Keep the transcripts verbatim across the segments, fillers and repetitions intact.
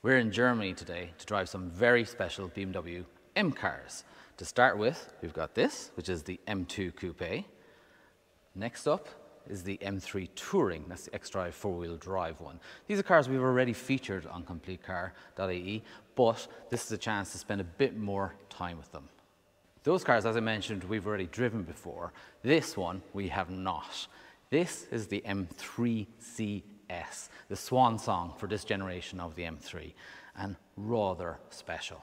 We're in Germany today to drive some very special B M W M cars. To start with, we've got this, which is the M two Coupe. Next up is the M three Touring. That's the xDrive four-wheel drive one. These are cars we've already featured on complete car dot I E, but this is a chance to spend a bit more time with them. Those cars, as I mentioned, we've already driven before. This one, we have not. This is the M three C S, the swan song for this generation of the M three, and rather special.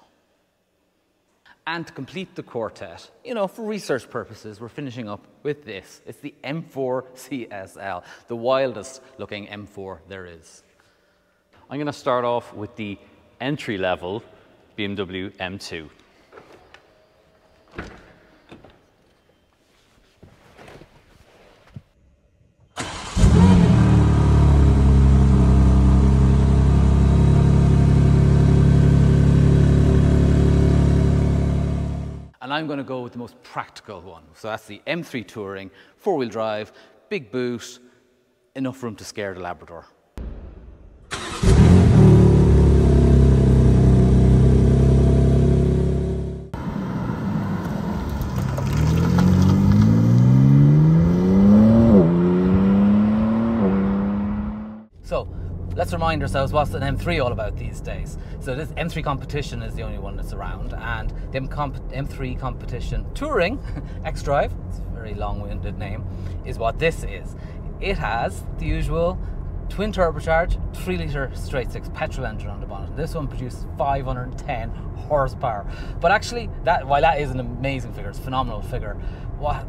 And to complete the quartet, you know, for research purposes, we're finishing up with this. It's the M four C S L, the wildest looking M four there is. I'm going to start off with the entry-level B M W M two. And I'm going to go with the most practical one. So that's the M three Touring, four-wheel drive, big boot, enough room to scare the Labrador. So let's remind ourselves what's an M three all about these days. So this M three Competition is the only one that's around, and the M three Competition Touring xDrive, it's a very long-winded name, is what this is. It has the usual twin turbocharged three litre straight six petrol engine on the bonnet. This one produces five hundred and ten horsepower. But actually, that while that is an amazing figure, it's a phenomenal figure, what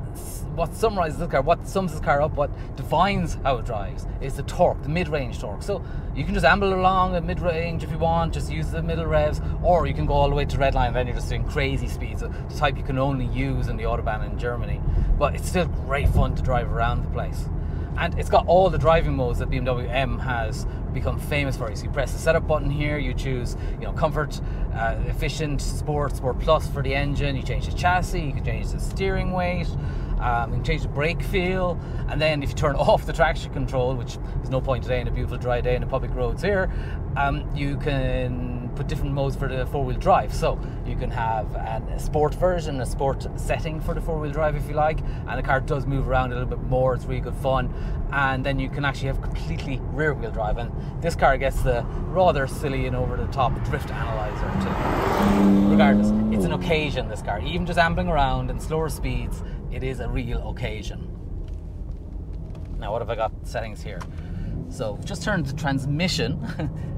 what summarises this car, what sums this car up, what defines how it drives is the torque, the mid-range torque. So you can just amble along at mid-range if you want, just use the middle revs, or you can go all the way to redline, and then you're just doing crazy speeds, the type you can only use in the Autobahn in Germany. But it's still great fun to drive around the place. And it's got all the driving modes that B M W M has become famous for. So you press the setup button here, you choose, you know, comfort, uh, efficient, sport, sport plus for the engine. You change the chassis, you can change the steering weight, um, you can change the brake feel. And then if you turn off the traction control, which there's no point today in a beautiful dry day in the public roads here, um, you can put different modes for the four-wheel drive. So you can have a sport version, a sport setting for the four-wheel drive if you like, and the car does move around a little bit more. It's really good fun. And then you can actually have completely rear-wheel drive, and this car gets the rather silly and over-the-top drift analyzer too. Regardless, it's an occasion, this car. Even just ambling around in slower speeds, it is a real occasion. Now, what have I got settings here? So we've just turned the transmission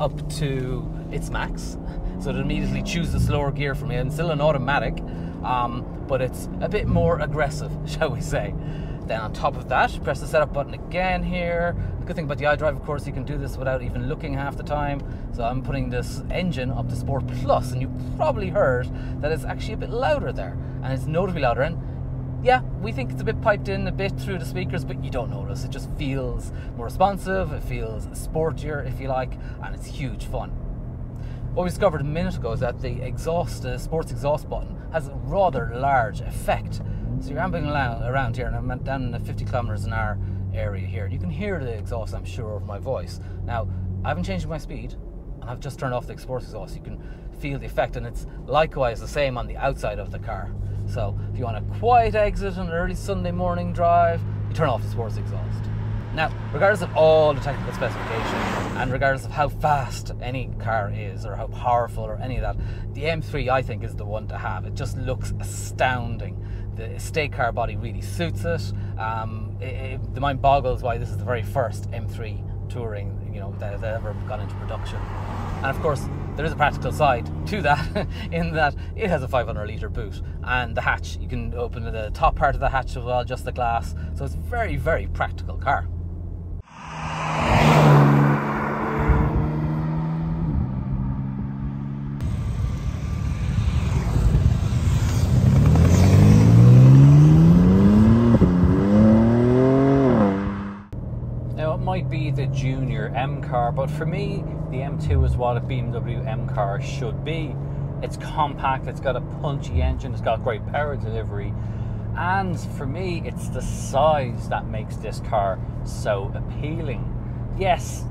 up to its max, so it immediately chooses the slower gear for me. It's still an automatic, um, but it's a bit more aggressive, shall we say. Then on top of that, press the setup button again here. The good thing about the iDrive, of course, you can do this without even looking half the time. So I'm putting this engine up to Sport Plus, and you probably heard that it's actually a bit louder there, and it's notably louder. And yeah, we think it's a bit piped in a bit through the speakers, but you don't notice. It just feels more responsive, it feels sportier, if you like, and it's huge fun. What we discovered a minute ago is that the exhaust, the sports exhaust button, has a rather large effect. So you're ambling around here, and I'm down in the fifty kilometers an hour area here. You can hear the exhaust, I'm sure, of my voice. Now, I haven't changed my speed, and I've just turned off the sports exhaust. You can feel the effect, and it's likewise the same on the outside of the car. So if you want a quiet exit on an early Sunday morning drive, you turn off the sports exhaust. Now, regardless of all the technical specifications, and regardless of how fast any car is, or how powerful, or any of that, the M three, I think, is the one to have. It just looks astounding. The estate car body really suits it. Um, it, it the mind boggles why this is the very first M three Touring, you know, that has ever gone into production. And of course, there is a practical side to that, in that it has a five hundred litre boot, and the hatch, you can open the top part of the hatch as well, just the glass. So it's a very, very practical car. Be the junior M car, but for me the M two is what a B M W M car should be. It's compact, it's got a punchy engine, it's got great power delivery, and for me it's the size that makes this car so appealing. Yes,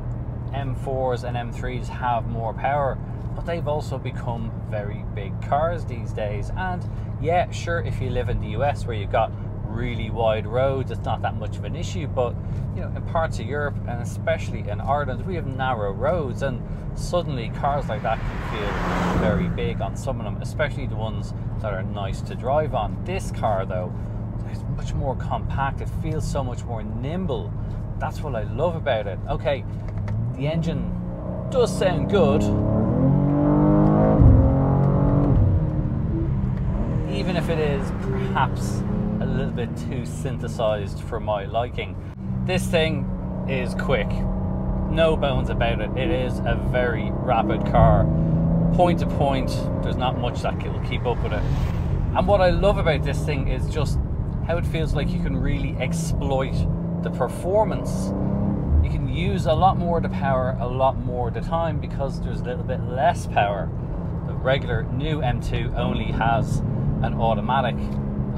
M fours and M threes have more power, but they've also become very big cars these days. And yeah, sure, if you live in the U S where you've got really wide roads, it's not that much of an issue, but you know, in parts of Europe and especially in Ireland, we have narrow roads, and suddenly cars like that can feel very big on some of them, especially the ones that are nice to drive on. This car though, it's much more compact, it feels so much more nimble. That's what I love about it. Okay, the engine does sound good, even if it is perhaps a little bit too synthesized for my liking. This thing is quick, no bones about it. It is a very rapid car, point to point. There's not much that will keep up with it. And what I love about this thing is just how it feels like you can really exploit the performance. You can use a lot more of the power a lot more of the time because there's a little bit less power. The regular new M two only has an automatic.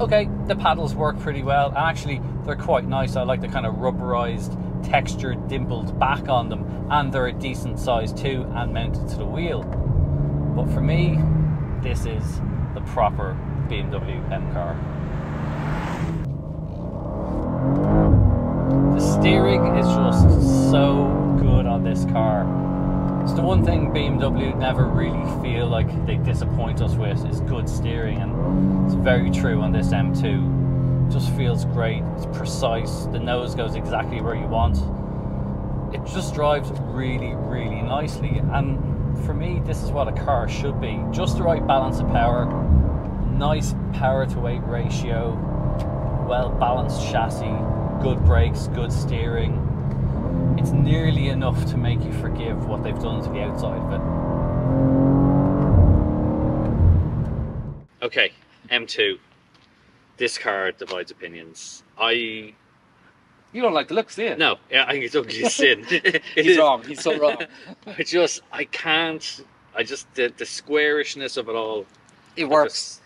Okay, the paddles work pretty well, and actually they're quite nice. I like the kind of rubberized, textured, dimpled back on them, and they're a decent size too and mounted to the wheel. But for me, this is the proper B M W M car. The steering is just so good on this car. It's the one thing B M W never really feel like they disappoint us with, is good steering, and it's very true on this M two. It just feels great, it's precise, the nose goes exactly where you want. It just drives really, really nicely, and for me, this is what a car should be. Just the right balance of power, nice power to weight ratio, well balanced chassis, good brakes, good steering. It's nearly enough to make you forgive what they've done to the outside of it. Okay, M two. This car divides opinions. I... You don't like the looks, do you? No, yeah, I think it's ugly as sin. He's wrong, he's so wrong. I just, I can't, I just, the, the squarishness of it all. It works. Just,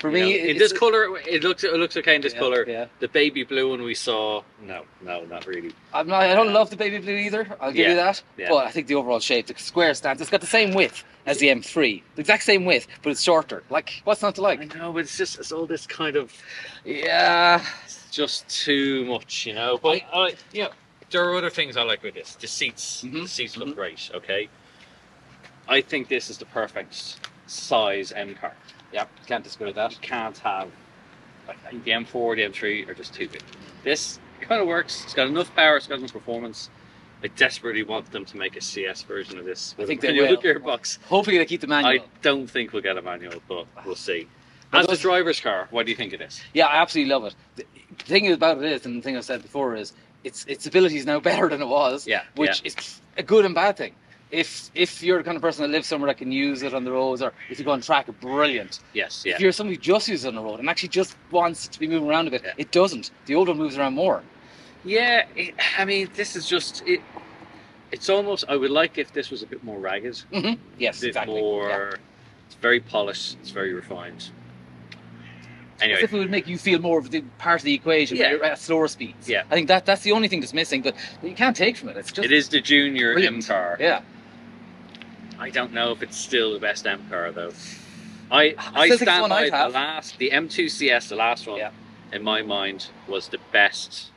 For me, know, in this colour, it looks, it looks okay in this yeah, colour. Yeah. The baby blue one we saw, no, no, not really. I'm not, I don't love the baby blue either, I'll give yeah, you that. Yeah. But I think the overall shape, the square stance, it's got the same width as the M three. The exact same width, but it's shorter. Like, what's not to like? I know, but it's just, it's all this kind of... Yeah... just too much, you know. But I, I, you know, there are other things I like with this. The seats, mm-hmm. the seats look mm-hmm. great. Okay, I think this is the perfect size M car. Yeah, can't disagree with that. You can't have. I think the M four, the M three are just too big. This kind of works. It's got enough power. It's got enough performance. I desperately want them to make a C S version of this. I think they will. Gearbox. Hopefully they keep the manual. I don't think we'll get a manual, but we'll see. As a driver's car, what do you think it is? Yeah, I absolutely love it. The thing about it is, and the thing I've said before is, its its ability is now better than it was, yeah, which yeah. is a good and bad thing. If if you're the kind of person that lives somewhere that can use it on the roads, or if you go on track, brilliant. Yes, yeah. If you're somebody who just uses it on the road and actually just wants to be moving around a bit, yeah. it doesn't. The older moves around more. Yeah, it, I mean, this is just... it. It's almost... I would like if this was a bit more ragged. Mm-hmm. Yes, a bit exactly. more... Yeah. It's very polished, it's very refined. Anyway. As if it would make you feel more of the part of the equation yeah. when you're at slower speeds. Yeah. I think that that's the only thing that's missing, but you can't take from it. It's just it is the junior brilliant. M car. Yeah. I don't know if it's still the best M car though. I I, I stand by the last the M two C S, the last one yeah. in my mind was the best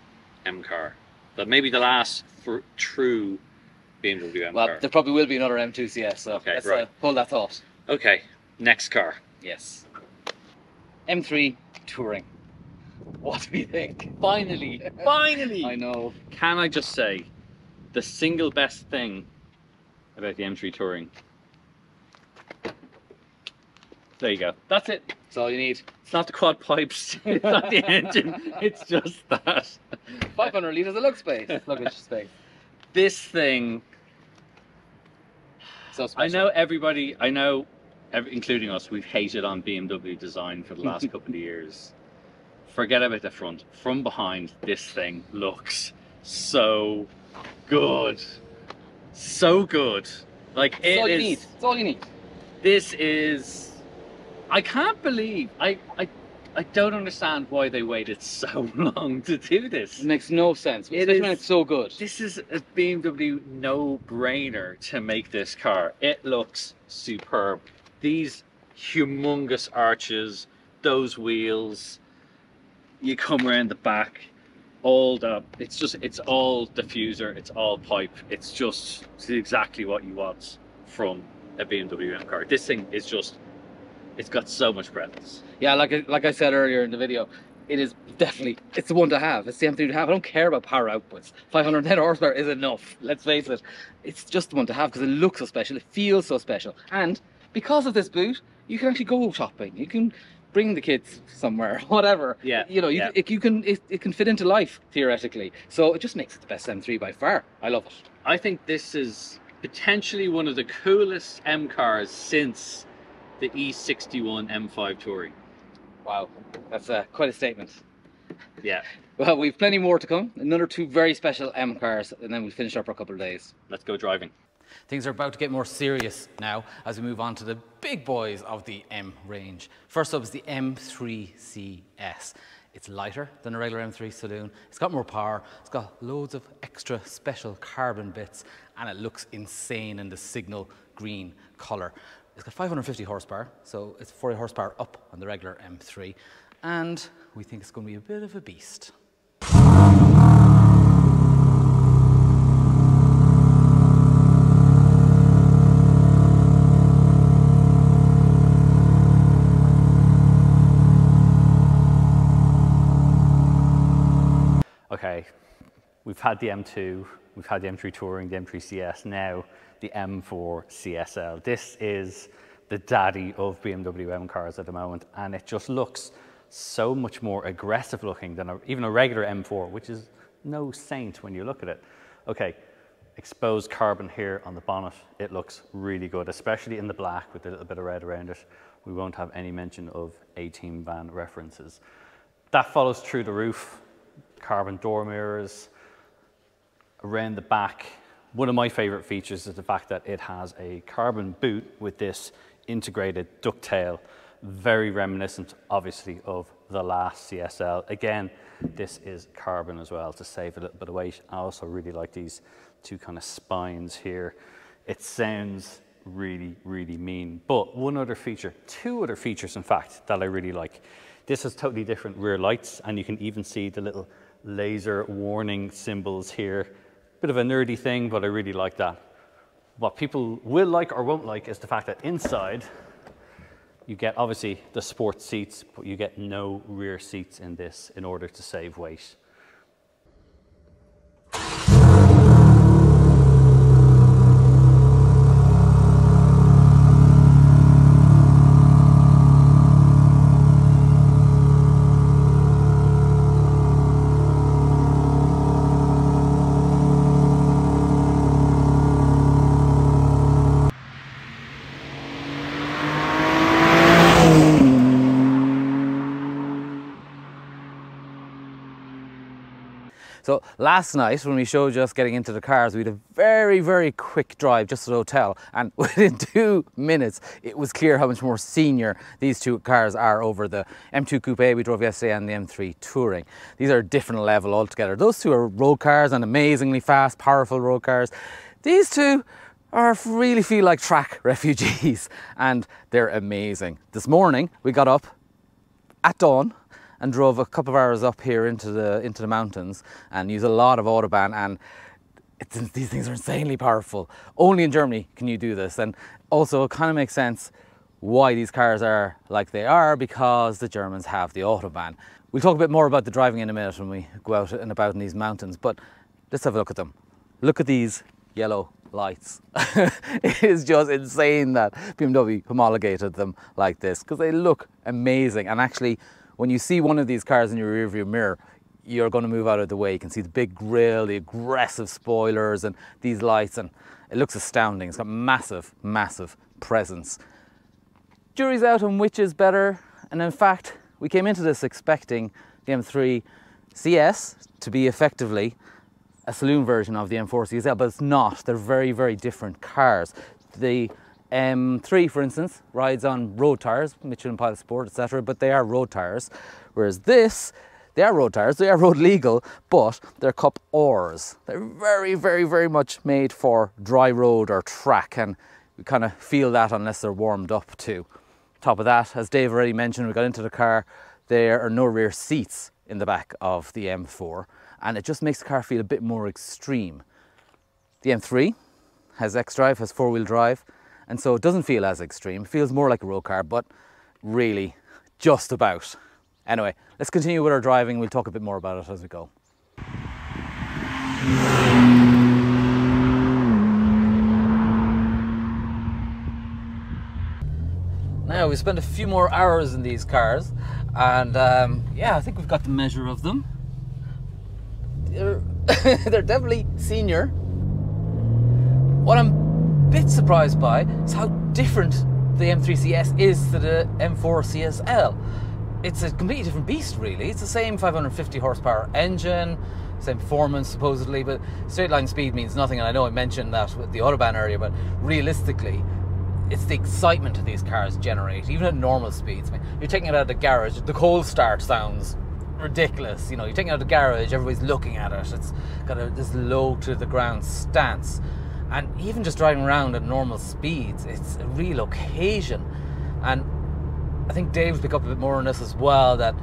M car, but maybe the last for true B M W M well, car. Well, there probably will be another M two C S. So okay, let's right. uh, hold that thought. Okay, next car. Yes. M three Touring. What do we think? Finally, finally! I know. Can I just say, the single best thing about the M three Touring. There you go. That's it. That's all you need. It's not the quad pipes, it's not the engine, it's just that. five hundred litres of lug space. Luggage space. This thing... So special. I know everybody, I know... including us, we've hated on B M W design for the last couple of years. Forget about the front. From behind, this thing looks so good. So good. Like, it's it all is... You need. It's all you need. This is... I can't believe... I, I, I don't understand why they waited so long to do this. It makes no sense, it especially is, when it's so good. This is a B M W no-brainer to make this car. It looks superb. These humongous arches, those wheels, you come around the back, all the, it's just, it's all diffuser, it's all pipe. It's just it's exactly what you want from a B M W M car. This thing is just, it's got so much presence. Yeah, like, like I said earlier in the video, it is definitely, it's the one to have. It's the M three to have. I don't care about power outputs. five hundred ten horsepower is enough, let's face it. It's just the one to have because it looks so special, it feels so special. And because of this boot, you can actually go shopping. You can bring the kids somewhere, whatever. Yeah, you know, you, yeah. it, you can, it, it can fit into life, theoretically. So it just makes it the best M three by far. I love it. I think this is potentially one of the coolest M cars since the E sixty-one M five Touring. Wow, that's uh, quite a statement. Yeah. Well, we've plenty more to come. Another two very special M cars, and then we finish up for a couple of days. Let's go driving. Things are about to get more serious now as we move on to the big boys of the M range. First up is the M three C S. It's lighter than a regular M three Saloon, it's got more power, it's got loads of extra special carbon bits, and it looks insane in the signal green colour. It's got five hundred fifty horsepower, so it's forty horsepower up on the regular M three, and we think it's going to be a bit of a beast. Okay, we've had the M two, we've had the M three Touring, the M three C S, now the M four C S L. This is the daddy of B M W M cars at the moment, and it just looks so much more aggressive looking than a, even a regular M four, which is no saint when you look at it. Okay, exposed carbon here on the bonnet. It looks really good, especially in the black with a little bit of red around it. We won't have any mention of eighteen van references. That follows through the roof. Carbon door mirrors around the back. One of my favorite features is the fact that it has a carbon boot with this integrated ducktail, very reminiscent obviously of the last C S L. Again, this is carbon as well to save a little bit of weight. I also really like these two kind of spines here. It sounds really, really mean. But one other feature, two other features in fact, that I really like. This has totally different rear lights, and you can even see the little laser warning symbols here. Bit of a nerdy thing, but I really like that. What people will like or won't like is the fact that inside you get obviously the sport seats, but you get no rear seats in this in order to save weight. So last night when we showed you us getting into the cars, we had a very, very quick drive just to the hotel, and within two minutes it was clear how much more senior these two cars are over the M two Coupe we drove yesterday and the M three Touring. These are a different level altogether. Those two are road cars and amazingly fast, powerful road cars. These two are really feel like track refugees, and they're amazing. This morning we got up at dawn and drove a couple of hours up here into the into the mountains and used a lot of Autobahn, and it's, these things are insanely powerful. Only in Germany can you do this, and also it kind of makes sense why these cars are like they are, because the Germans have the Autobahn. We'll talk a bit more about the driving in a minute when we go out and about in these mountains, but let's have a look at them. Look at these yellow lights. It is just insane that B M W homologated them like this, because they look amazing. And actually, when you see one of these cars in your rearview mirror, you're going to move out of the way. You can see the big grille, the aggressive spoilers, and these lights, and it looks astounding. It's got massive, massive presence. Jury's out on which is better, and in fact, we came into this expecting the M three C S to be effectively a saloon version of the M four C S L, but it's not. They're very, very different cars. The M three, for instance, rides on road tyres, Michelin Pilot Sport, et cetera, but they are road tyres. Whereas this, they are road tyres, they are road legal, but they're cup oars. They're very, very, very much made for dry road or track, and we kind of feel that unless they're warmed up too. Top of that, as Dave already mentioned, we got into the car, there are no rear seats in the back of the M four, and it just makes the car feel a bit more extreme. The M three has xDrive, has four-wheel drive, and so it doesn't feel as extreme. It feels more like a road car, but really just about. Anyway, let's continue with our driving. We'll talk a bit more about it as we go. Now, we spent a few more hours in these cars, and um, yeah, I think we've got the measure of them. They're, they're definitely senior. What I'm a bit surprised by is how different the M three C S is to the M four C S L. It's a completely different beast, really. It's the same five hundred fifty horsepower engine, same performance supposedly, but straight line speed means nothing, and I know I mentioned that with the Autobahn area, but realistically, it's the excitement that these cars generate, even at normal speeds. I mean, you're taking it out of the garage, the cold start sounds ridiculous. You know, you're taking it out of the garage, everybody's looking at it, it's got a, this low to the ground stance. And even just driving around at normal speeds, it's a real occasion. And I think Dave's picked up a bit more on this as well, that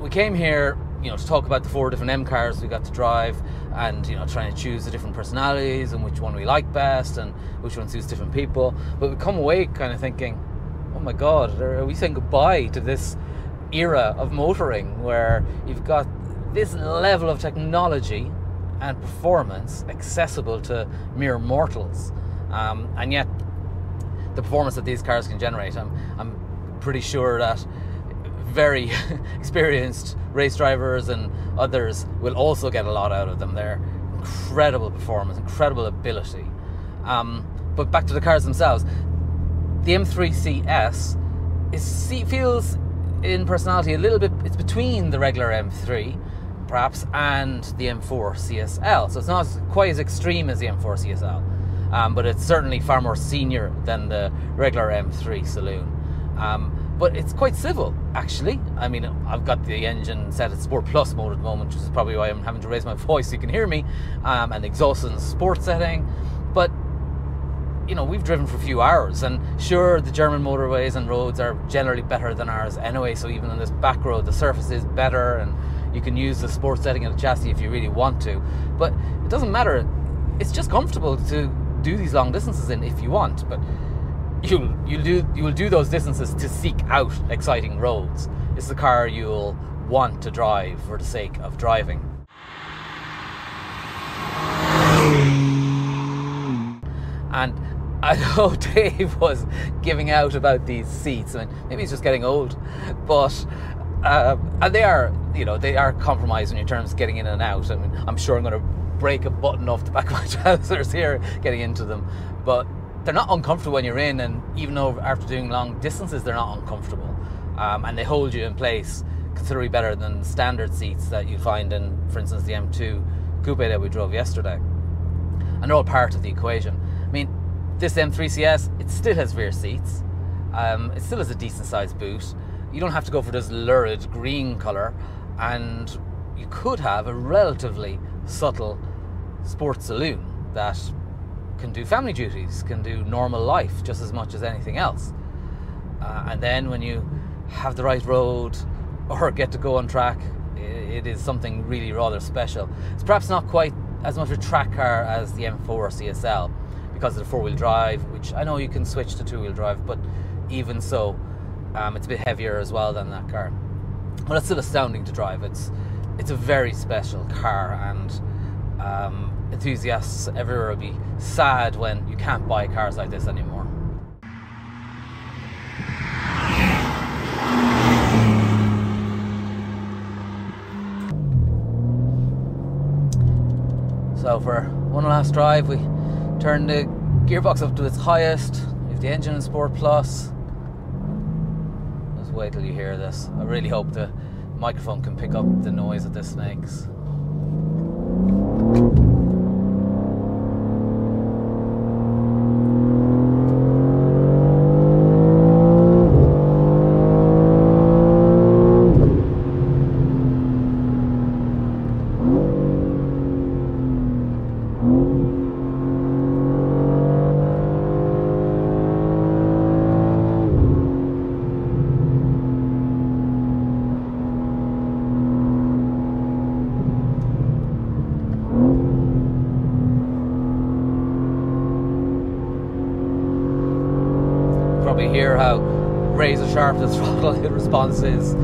we came here, you know, to talk about the four different M cars we got to drive, and, you know, trying to choose the different personalities and which one we like best and which one suits different people. But we come away kind of thinking, oh my God, are we saying goodbye to this era of motoring where you've got this level of technology and performance accessible to mere mortals, um, and yet the performance that these cars can generate, I'm, I'm pretty sure that very experienced race drivers and others will also get a lot out of them. They're incredible performance, incredible ability. Um, but back to the cars themselves, the M three C S is, feels in personality a little bit, it's between the regular M three perhaps and the M four C S L, so it's not quite as extreme as the M four C S L, um, but it's certainly far more senior than the regular M three Saloon. Um, but it's quite civil, actually. I mean, I've got the engine set at Sport Plus mode at the moment, which is probably why I'm having to raise my voice so you can hear me, um, and exhaust in the sport setting. But you know, we've driven for a few hours, and sure, the German motorways and roads are generally better than ours anyway, so even on this back road the surface is better, and you can use the sport setting of the chassis if you really want to, but it doesn't matter. It's just comfortable to do these long distances in if you want, but you'll, you'll do, you'll do those distances to seek out exciting roads. It's the car you'll want to drive for the sake of driving. And I know Dave was giving out about these seats. I mean, maybe he's just getting old, but Uh, and they are, you know, they are compromised in your terms getting in and out. I mean, I'm sure I'm going to break a button off the back of my trousers here getting into them. But they're not uncomfortable when you're in, and even though after doing long distances, they're not uncomfortable. Um, and they hold you in place considerably better than standard seats that you find in, for instance, the M two Coupe that we drove yesterday. And they're all part of the equation. I mean, this M three C S, it still has rear seats. Um, it still has a decent sized boot. You don't have to go for this lurid green colour, and you could have a relatively subtle sports saloon that can do family duties, can do normal life just as much as anything else. Uh, and then when you have the right road or get to go on track, it, it is something really rather special. It's perhaps not quite as much a track car as the M four C S L because of the four-wheel drive, which I know you can switch to two-wheel drive, but even so, Um, it's a bit heavier as well than that car. But it's still astounding to drive. It's it's a very special car, and um, enthusiasts everywhere will be sad when you can't buy cars like this anymore. So for one last drive, we turn the gearbox up to its highest. We have the engine in Sport Plus. Wait till you hear this. I really hope the microphone can pick up the noise that this makes. probably hear how razor sharp the throttle hit response is.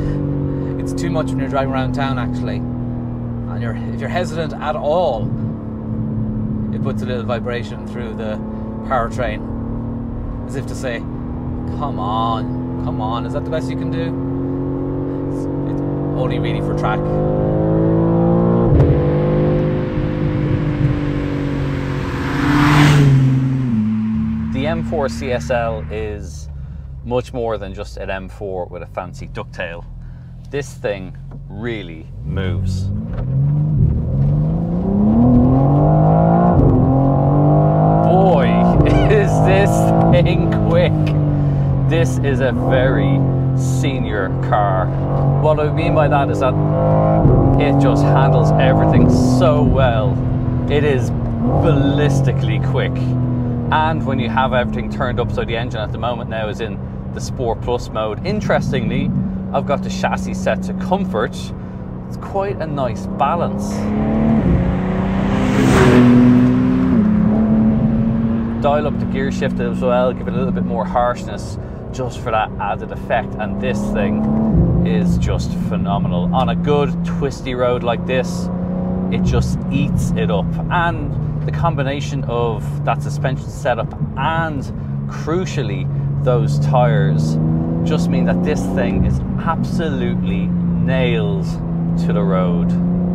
It's too much when you're driving around town, actually. And you're, if you're hesitant at all, it puts a little vibration through the powertrain, as if to say, come on, come on, is that the best you can do? It's, it's only really for track. The M four C S L is much more than just an M four with a fancy ducktail. This thing really moves. Boy, is this thing quick. This is a very senior car. What I mean by that is that it just handles everything so well. It is ballistically quick. And when you have everything turned up, so the engine at the moment now is in the Sport Plus mode. Interestingly, I've got the chassis set to comfort. It's quite a nice balance. Dial up the gear shift as well, give it a little bit more harshness just for that added effect. And this thing is just phenomenal. On a good twisty road like this, it just eats it up. And the combination of that suspension setup and crucially those tires just mean that this thing is absolutely nailed to the road.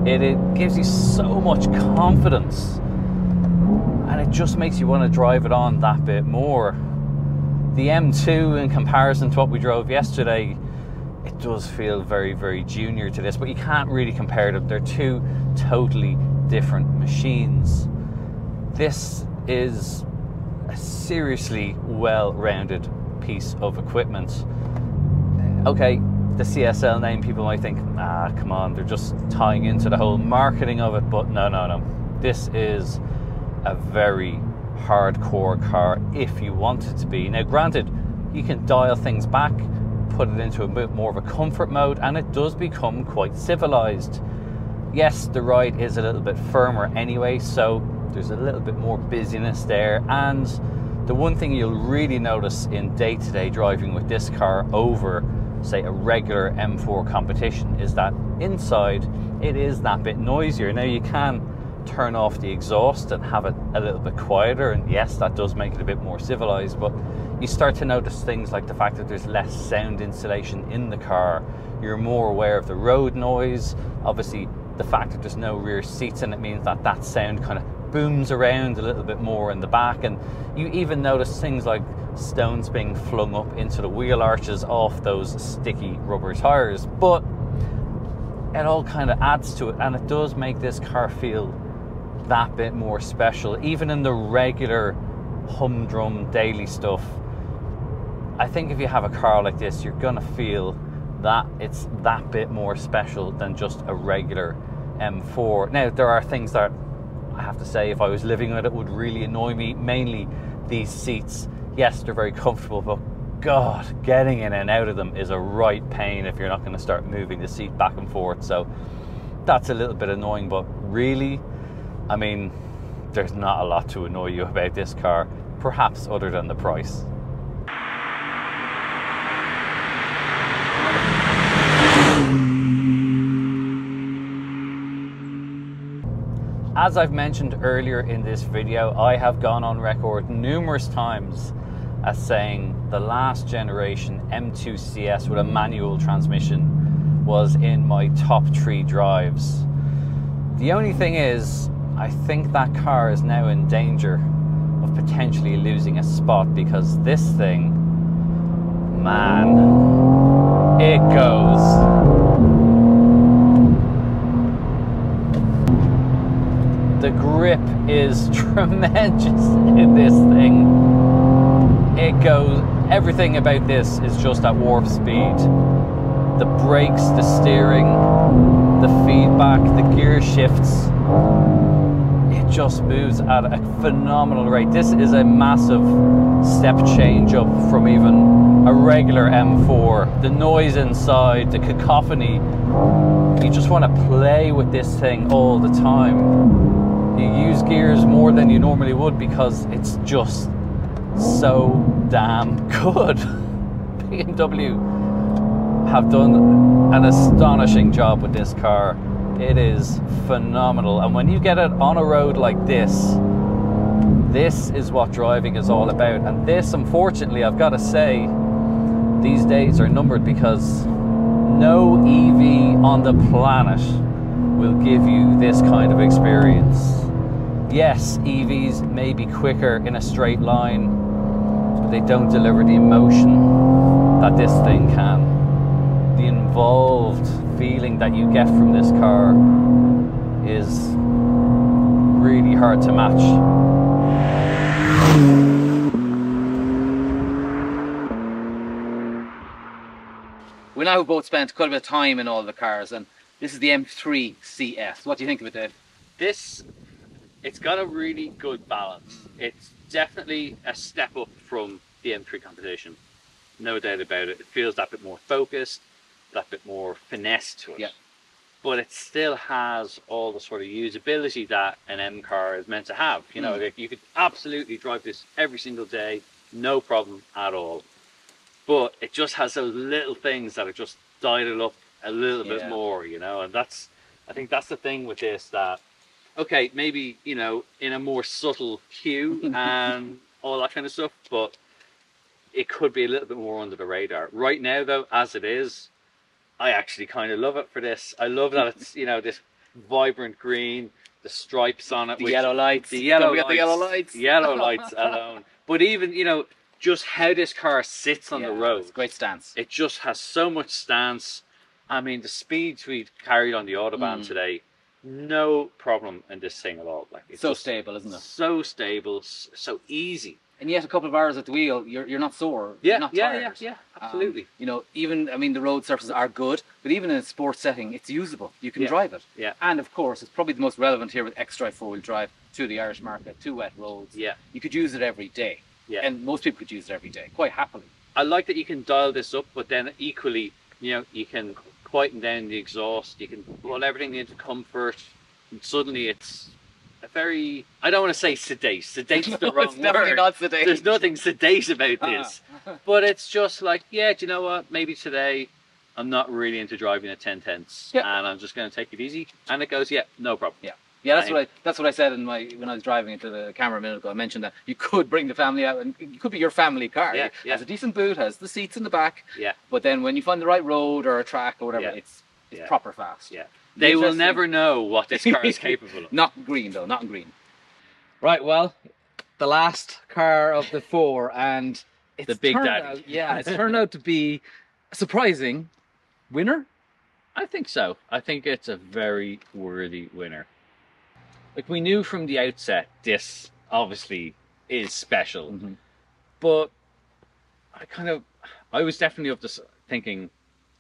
It, it gives you so much confidence and it just makes you want to drive it on that bit more. The M two, in comparison to what we drove yesterday, it does feel very, very junior to this, but you can't really compare them. They're two totally different machines. This is a seriously well-rounded piece of equipment. Okay, the C S L name, people might think, ah, come on, they're just tying into the whole marketing of it, but no, no, no. This is a very hardcore car if you want it to be. Now, granted, you can dial things back, put it into a bit more of a comfort mode, and it does become quite civilized. Yes, the ride is a little bit firmer anyway, so there's a little bit more busyness there. And the one thing you'll really notice in day-to-day driving with this car over, say, a regular M four competition is that inside it is that bit noisier. Now, you can turn off the exhaust and have it a little bit quieter, and yes, that does make it a bit more civilized, but you start to notice things like the fact that there's less sound insulation in the car. You're more aware of the road noise. Obviously, the fact that there's no rear seats, and it means that that sound kind of booms around a little bit more in the back, and you even notice things like stones being flung up into the wheel arches off those sticky rubber tires. But it all kind of adds to it, and it does make this car feel that bit more special, even in the regular humdrum daily stuff. I think if you have a car like this, you're gonna feel that it's that bit more special than just a regular M four. Now, there are things that I have to say, if I was living with it, it would really annoy me, mainly these seats. Yes, they're very comfortable, but God, getting in and out of them is a right pain if you're not going to start moving the seat back and forth. So that's a little bit annoying, but really, I mean, there's not a lot to annoy you about this car, perhaps other than the price. As I've mentioned earlier in this video, I have gone on record numerous times as saying the last generation M two C S with a manual transmission was in my top three drives. The only thing is, I think that car is now in danger of potentially losing a spot, because this thing, man, it goes. The grip is tremendous in this thing. It goes, everything about this is just at warp speed. The brakes, the steering, the feedback, the gear shifts. It just moves at a phenomenal rate. This is a massive step change up from even a regular M four. The noise inside, the cacophony, you just want to play with this thing all the time. You use gears more than you normally would because it's just so damn good. B M W have done an astonishing job with this car. It is phenomenal, and when you get it on a road like this, this is what driving is all about. And this, unfortunately, I've got to say, these days are numbered, because no E V on the planet will give you this kind of experience. Yes, E Vs may be quicker in a straight line, but they don't deliver the emotion that this thing can. The involved feeling that you get from this car is really hard to match. We now have both spent quite a bit of time in all the cars, and this is the M three C S. What do you think of it, Dave? This, it's got a really good balance. It's definitely a step up from the M three competition. No doubt about it. It feels that bit more focused, that bit more finesse to it. Yeah. But it still has all the sort of usability that an M car is meant to have. You know, mm. you could absolutely drive this every single day, no problem at all. But it just has those little things that have just dialed it up a little yeah. bit more, you know, and that's, I think that's the thing with this, that, okay, maybe, you know, in a more subtle cue and all that kind of stuff, but it could be a little bit more under the radar. Right now, though, as it is, I actually kind of love it for this. I love that it's, you know, this vibrant green, the stripes on it. The which, yellow lights. The yellow lights, the yellow lights. Yellow lights alone. But even, you know, just how this car sits on yeah, the road. It's a great stance. It just has so much stance. I mean, the speeds we carried on the Autobahn mm. today, no problem in this thing at all. Like, it's so stable, isn't it? So stable, so easy. And yet a couple of hours at the wheel, you're, you're not sore. Yeah, you're not yeah, tired. yeah, yeah, absolutely. Um, you know, even, I mean, the road surfaces are good, but even in a sports setting, it's usable. You can yeah. drive it. Yeah. And of course, it's probably the most relevant here with xDrive four-wheel drive to the Irish market, to wet roads. Yeah. You could use it every day. Yeah. And most people could use it every day, quite happily. I like that you can dial this up, but then equally, you know, you can quieten down the exhaust, you can pull everything into comfort, and suddenly it's a very, I don't want to say sedate, sedate's no, the wrong it's word. Definitely not sedate. There's nothing sedate about this. Uh-huh. But it's just like, yeah, do you know what, maybe today I'm not really into driving at ten tenths, yeah. and I'm just going to take it easy, and it goes, yeah, no problem. Yeah. Yeah, that's what I that's what I said in my when I was driving into the camera a minute ago. I mentioned that you could bring the family out, and it could be your family car. Yeah, yeah. It has a decent boot, has the seats in the back. Yeah. But then when you find the right road or a track or whatever, yeah. it's it's yeah. proper fast. Yeah. They will never know what this car is capable of. Not green though, not green. Right, well, the last car of the four, and it's the big daddy. Out, yeah, it's turned out to be a surprising winner. I think so. I think it's a very worthy winner. Like, we knew from the outset, this obviously is special, mm-hmm. but I kind of, I was definitely up to thinking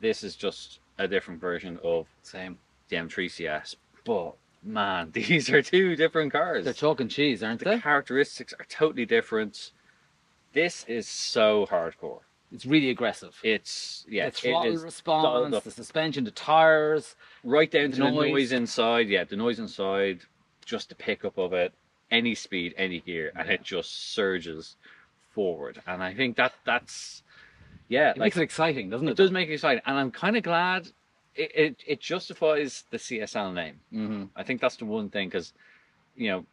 this is just a different version of Same. the M three C S, but man, these are two different cars. They're chalk and cheese, aren't the they? The characteristics are totally different. This is so hardcore. It's really aggressive. It's, yeah. The throttle it response, the, the, the suspension, the tires. Right down to the noise. the noise inside, yeah, the noise inside. Just the pickup of it, any speed, any gear, and yeah. it just surges forward. And I think that that's, yeah. It like, makes it exciting, doesn't it? It does make it exciting. And I'm kind of glad it, it, it justifies the C S L name. Mm-hmm. I think that's the one thing, because, you know,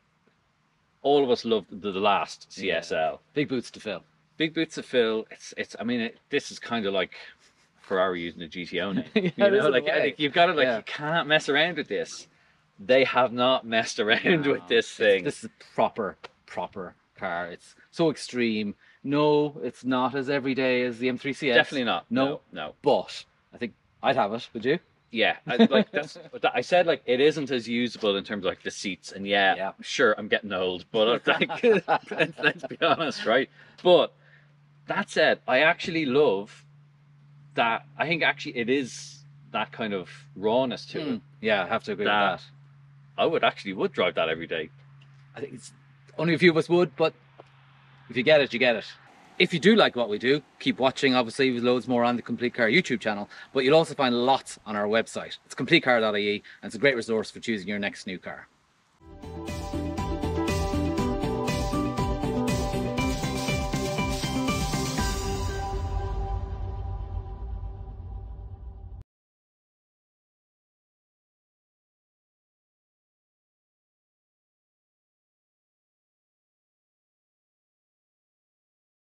all of us loved the, the last C S L. Yeah. Big boots to fill. Big boots to fill. It's, it's I mean, it, this is kind of like Ferrari using the G T O name. yeah, you know, like, like you've got to, like, yeah. you can't mess around with this. They have not messed around no, with this thing. This is a proper, proper car. It's so extreme. No, it's not as everyday as the M three C S. Definitely not. No, no. no. But I think I'd have it. Would you? Yeah. I, like that's. I said like it isn't as usable in terms of like the seats. And yeah, yeah. sure, I'm getting old, but like, let's, let's be honest, right? But that said, I actually love that. I think actually it is that kind of rawness to mm. it. Yeah, I have to agree that, with that. I would actually would drive that every day. I think it's only a few of us would, but if you get it, you get it. If you do like what we do, keep watching. Obviously, there's loads more on the Complete Car YouTube channel, but you'll also find lots on our website. It's complete car dot I E, and it's a great resource for choosing your next new car.